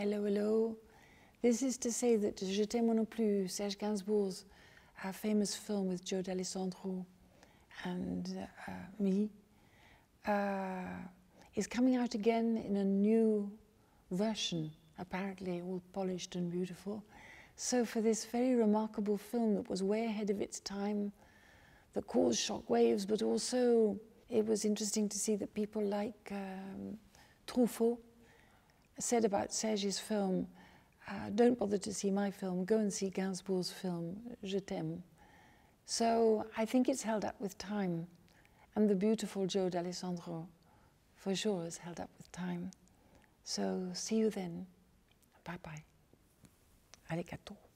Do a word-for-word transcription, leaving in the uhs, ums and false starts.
Hello, hello. This is to say that Je t'aime moi non plus, Serge Gainsbourg's uh, famous film with Joe D'Alessandro and uh, me, uh, is coming out again in a new version, apparently all polished and beautiful. So for this very remarkable film that was way ahead of its time, that caused shock waves, but also it was interesting to see that people like um, Truffaut said about Serge's film, uh, don't bother to see my film, go and see Gainsbourg's film, Je t'aime. So I think it's held up with time. And the beautiful Joe D'Alessandro, for sure, is held up with time. So see you then. Bye-bye. Arigato.